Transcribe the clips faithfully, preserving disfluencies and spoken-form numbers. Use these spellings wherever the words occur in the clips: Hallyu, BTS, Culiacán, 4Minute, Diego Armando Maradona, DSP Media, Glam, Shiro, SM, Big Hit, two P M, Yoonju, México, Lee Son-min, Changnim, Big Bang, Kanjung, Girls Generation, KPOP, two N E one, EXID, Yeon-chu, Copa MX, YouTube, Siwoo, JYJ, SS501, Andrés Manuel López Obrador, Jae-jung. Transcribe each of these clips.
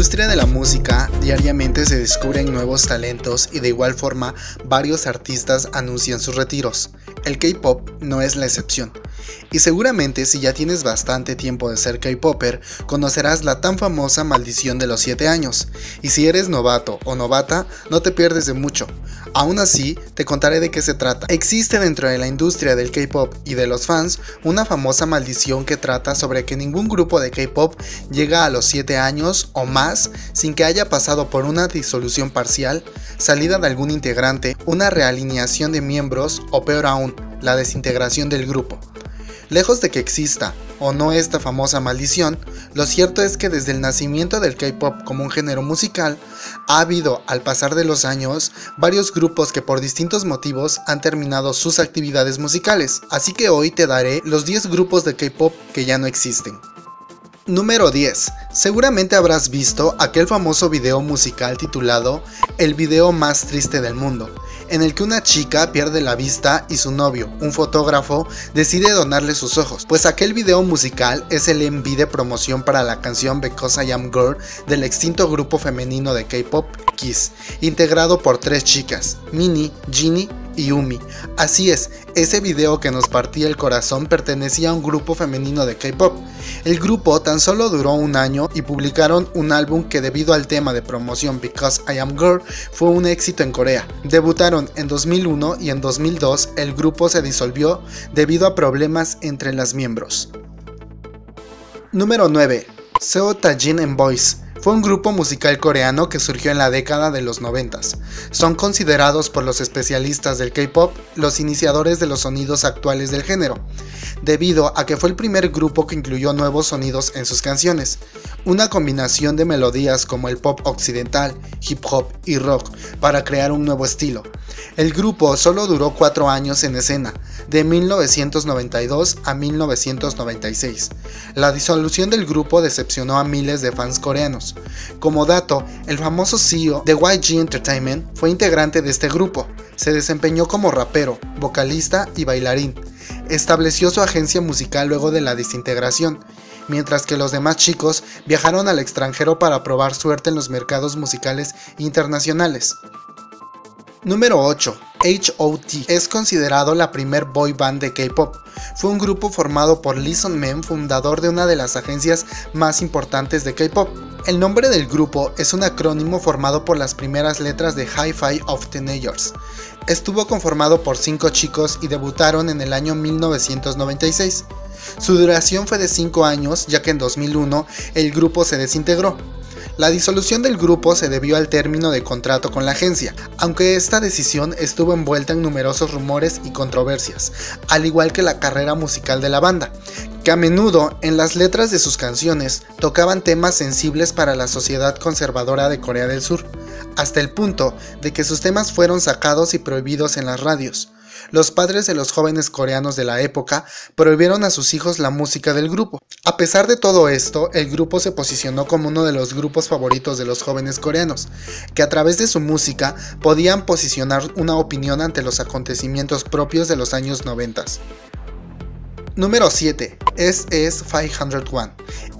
industria de la música diariamente se descubren nuevos talentos y de igual forma varios artistas anuncian sus retiros. El K-pop no es la excepción. Y seguramente si ya tienes bastante tiempo de ser K-popper, conocerás la tan famosa maldición de los siete años. Y si eres novato o novata, no te pierdes de mucho. Aún así, te contaré de qué se trata. Existe dentro de la industria del K-pop y de los fans una famosa maldición que trata sobre que ningún grupo de K-pop llega a los siete años o más sin que haya pasado por una disolución parcial, salida de algún integrante, una realineación de miembros o peor aún, la desintegración del grupo. Lejos de que exista o no esta famosa maldición, lo cierto es que desde el nacimiento del K-pop como un género musical, ha habido, al pasar de los años, varios grupos que por distintos motivos han terminado sus actividades musicales, así que hoy te daré los diez grupos de K-pop que ya no existen. Número diez. Seguramente habrás visto aquel famoso video musical titulado El video más triste del mundo, en el que una chica pierde la vista y su novio, un fotógrafo, decide donarle sus ojos, pues aquel video musical es el M V de promoción para la canción Because I Am Girl del extinto grupo femenino de K-pop, Kiss, integrado por tres chicas, Minnie, Ginny y Umi. Así es, ese video que nos partía el corazón pertenecía a un grupo femenino de K-pop. El grupo tan solo duró un año y publicaron un álbum que, debido al tema de promoción Because I Am Girl, fue un éxito en Corea. Debutaron en dos mil uno y en dos mil dos el grupo se disolvió debido a problemas entre las miembros. Número nueve. Seo Taiji and Boys fue un grupo musical coreano que surgió en la década de los noventas. Son considerados por los especialistas del K-pop los iniciadores de los sonidos actuales del género, debido a que fue el primer grupo que incluyó nuevos sonidos en sus canciones, una combinación de melodías como el pop occidental, hip hop y rock para crear un nuevo estilo. El grupo solo duró cuatro años en escena, de mil novecientos noventa y dos a mil novecientos noventa y seis. La disolución del grupo decepcionó a miles de fans coreanos. Como dato, el famoso C E O de Y G Entertainment fue integrante de este grupo. Se desempeñó como rapero, vocalista y bailarín. Estableció su agencia musical luego de la desintegración, mientras que los demás chicos viajaron al extranjero para probar suerte en los mercados musicales internacionales. Número ocho. H O T es considerado la primer boy band de K-pop. Fue un grupo formado por Lee Son-min, fundador de una de las agencias más importantes de K-pop. El nombre del grupo es un acrónimo formado por las primeras letras de Hi-Fi of Teenagers. Estuvo conformado por cinco chicos y debutaron en el año mil novecientos noventa y seis. Su duración fue de cinco años, ya que en dos mil uno el grupo se desintegró. La disolución del grupo se debió al término de contrato con la agencia, aunque esta decisión estuvo envuelta en numerosos rumores y controversias, al igual que la carrera musical de la banda, que a menudo en las letras de sus canciones tocaban temas sensibles para la sociedad conservadora de Corea del Sur, hasta el punto de que sus temas fueron sacados y prohibidos en las radios. Los padres de los jóvenes coreanos de la época prohibieron a sus hijos la música del grupo. A pesar de todo esto, el grupo se posicionó como uno de los grupos favoritos de los jóvenes coreanos, que a través de su música podían posicionar una opinión ante los acontecimientos propios de los años noventa. Número siete. S S cinco cero uno.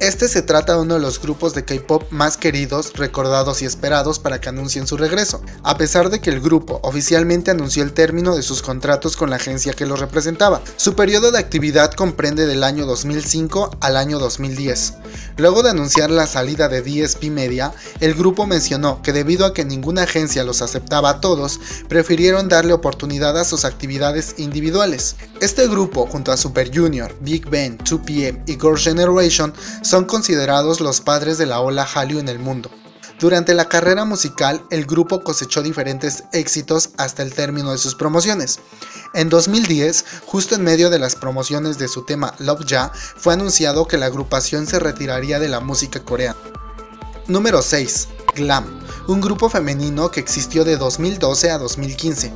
Este se trata de uno de los grupos de K-pop más queridos, recordados y esperados para que anuncien su regreso. A pesar de que el grupo oficialmente anunció el término de sus contratos con la agencia que los representaba, su periodo de actividad comprende del año dos mil cinco al año dos mil diez. Luego de anunciar la salida de D S P Media, el grupo mencionó que, debido a que ninguna agencia los aceptaba a todos, prefirieron darle oportunidad a sus actividades individuales. Este grupo, junto a SuperJunior Junior, Big Bang, two P M y Girls Generation, son considerados los padres de la ola Hallyu en el mundo. Durante la carrera musical, el grupo cosechó diferentes éxitos hasta el término de sus promociones. En dos mil diez, justo en medio de las promociones de su tema Love Ya, fue anunciado que la agrupación se retiraría de la música coreana. Número seis. Glam, un grupo femenino que existió de dos mil doce a dos mil quince.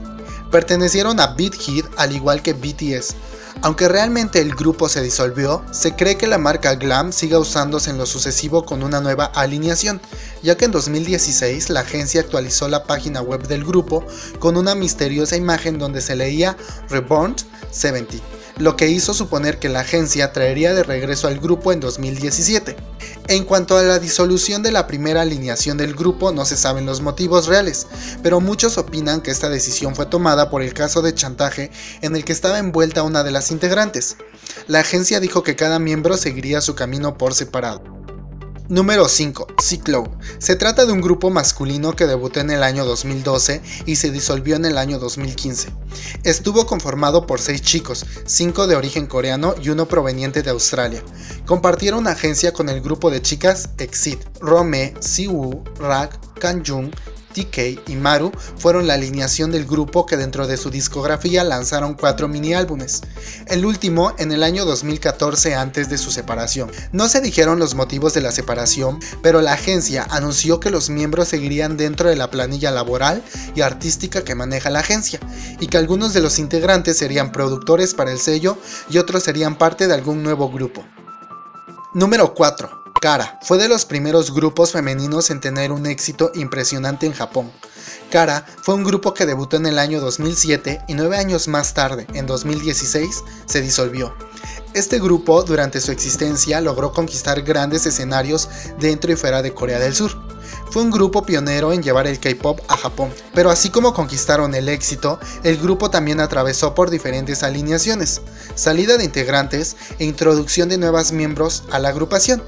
Pertenecieron a Big Hit al igual que B T S. Aunque realmente el grupo se disolvió, se cree que la marca Glam siga usándose en lo sucesivo con una nueva alineación, ya que en dos mil dieciséis la agencia actualizó la página web del grupo con una misteriosa imagen donde se leía Reborn setenta, lo que hizo suponer que la agencia traería de regreso al grupo en dos mil diecisiete. En cuanto a la disolución de la primera alineación del grupo, no se saben los motivos reales, pero muchos opinan que esta decisión fue tomada por el caso de chantaje en el que estaba envuelta una de las integrantes. La agencia dijo que cada miembro seguiría su camino por separado. Número cinco. C-Clown. Se trata de un grupo masculino que debutó en el año dos mil doce y se disolvió en el año dos mil quince. Estuvo conformado por seis chicos, cinco de origen coreano y uno proveniente de Australia. Compartieron agencia con el grupo de chicas EXID. Rome, Siwoo, Rak, Kanjung, T K y Maru fueron la alineación del grupo que dentro de su discografía lanzaron cuatro mini álbumes, el último en el año dos mil catorce antes de su separación. No se dijeron los motivos de la separación, pero la agencia anunció que los miembros seguirían dentro de la planilla laboral y artística que maneja la agencia, y que algunos de los integrantes serían productores para el sello y otros serían parte de algún nuevo grupo. Número cuatro. KARA fue de los primeros grupos femeninos en tener un éxito impresionante en Japón. KARA fue un grupo que debutó en el año dos mil siete y nueve años más tarde, en dos mil dieciséis, se disolvió. Este grupo, durante su existencia, logró conquistar grandes escenarios dentro y fuera de Corea del Sur. Fue un grupo pionero en llevar el K-pop a Japón, pero así como conquistaron el éxito, el grupo también atravesó por diferentes alineaciones, salida de integrantes e introducción de nuevos miembros a la agrupación.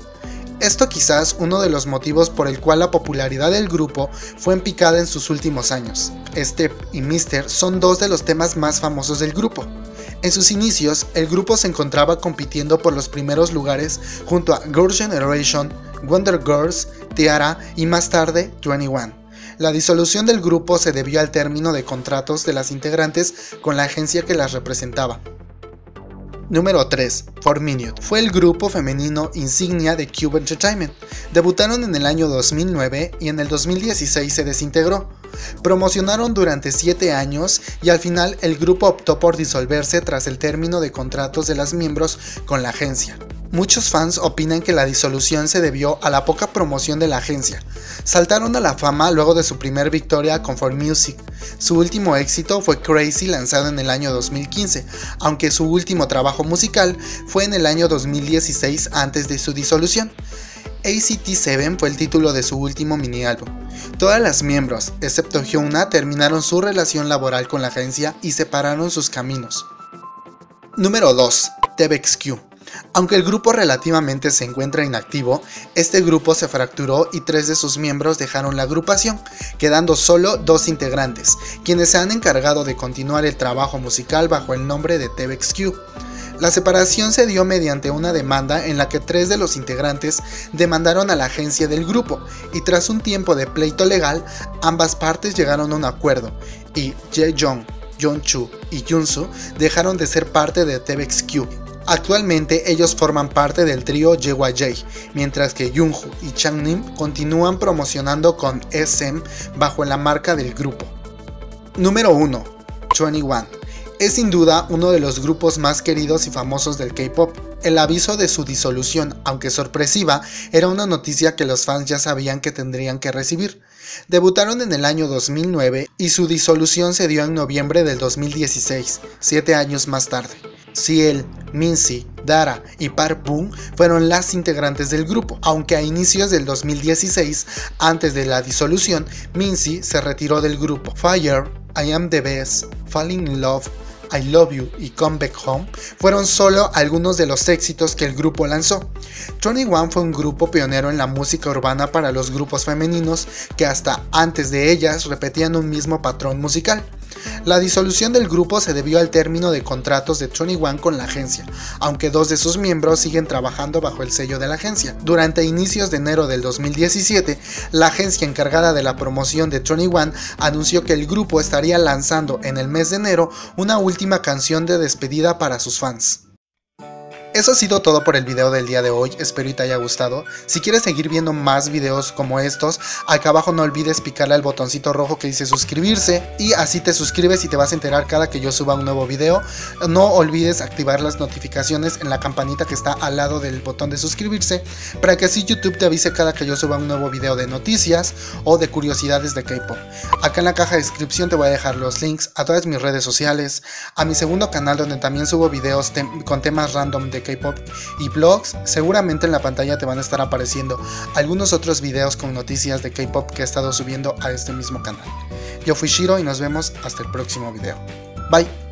Esto quizás uno de los motivos por el cual la popularidad del grupo fue en picada en sus últimos años. Step y Mister son dos de los temas más famosos del grupo. En sus inicios, el grupo se encontraba compitiendo por los primeros lugares junto a Girls Generation, Wonder Girls, Tiara y más tarde two N E one. La disolución del grupo se debió al término de contratos de las integrantes con la agencia que las representaba. Número tres. four minute fue el grupo femenino insignia de Cube Entertainment. Debutaron en el año dos mil nueve y en el dos mil dieciséis se desintegró. Promocionaron durante siete años y al final el grupo optó por disolverse tras el término de contratos de las miembros con la agencia. Muchos fans opinan que la disolución se debió a la poca promoción de la agencia. Saltaron a la fama luego de su primer victoria con four music. Su último éxito fue Crazy, lanzado en el año dos mil quince, aunque su último trabajo musical fue en el año dos mil dieciséis antes de su disolución. A C T seven fue el título de su último mini álbum. Todas las miembros, excepto Hyuna, terminaron su relación laboral con la agencia y separaron sus caminos. Número dos. T V X Q. Aunque el grupo relativamente se encuentra inactivo, este grupo se fracturó y tres de sus miembros dejaron la agrupación, quedando solo dos integrantes, quienes se han encargado de continuar el trabajo musical bajo el nombre de T V X Q. La separación se dio mediante una demanda en la que tres de los integrantes demandaron a la agencia del grupo, y tras un tiempo de pleito legal, ambas partes llegaron a un acuerdo, y Jae-jung, Yeon-chu y Yoon-su dejaron de ser parte de T V X Q. Actualmente ellos forman parte del trío J Y J, mientras que Yoonju y Changnim continúan promocionando con S M bajo la marca del grupo. Número uno. two N E one. Es sin duda uno de los grupos más queridos y famosos del K-pop. El aviso de su disolución, aunque sorpresiva, era una noticia que los fans ya sabían que tendrían que recibir. Debutaron en el año dos mil nueve y su disolución se dio en noviembre del dos mil dieciséis, siete años más tarde. C L, Minzy, Dara y Park Boon fueron las integrantes del grupo, aunque a inicios del dos mil dieciséis, antes de la disolución, Minzy se retiró del grupo. Fire, I Am The Best, Falling In Love, I Love You y Come Back Home fueron solo algunos de los éxitos que el grupo lanzó. two N E one fue un grupo pionero en la música urbana para los grupos femeninos que hasta antes de ellas repetían un mismo patrón musical. La disolución del grupo se debió al término de contratos de two N E one con la agencia, aunque dos de sus miembros siguen trabajando bajo el sello de la agencia. Durante inicios de enero del dos mil diecisiete, la agencia encargada de la promoción de two N E one anunció que el grupo estaría lanzando en el mes de enero una última canción de despedida para sus fans. Eso ha sido todo por el video del día de hoy, espero y te haya gustado. Si quieres seguir viendo más videos como estos, acá abajo no olvides picarle al botoncito rojo que dice suscribirse, y así te suscribes y te vas a enterar cada que yo suba un nuevo video. No olvides activar las notificaciones en la campanita que está al lado del botón de suscribirse, para que así YouTube te avise cada que yo suba un nuevo video de noticias o de curiosidades de K-pop. Acá en la caja de descripción te voy a dejar los links a todas mis redes sociales, a mi segundo canal donde también subo videos tem- con temas random de K-pop y blogs, seguramente en la pantalla te van a estar apareciendo algunos otros videos con noticias de K-pop que he estado subiendo a este mismo canal. Yo fui Shiro y nos vemos hasta el próximo video. Bye.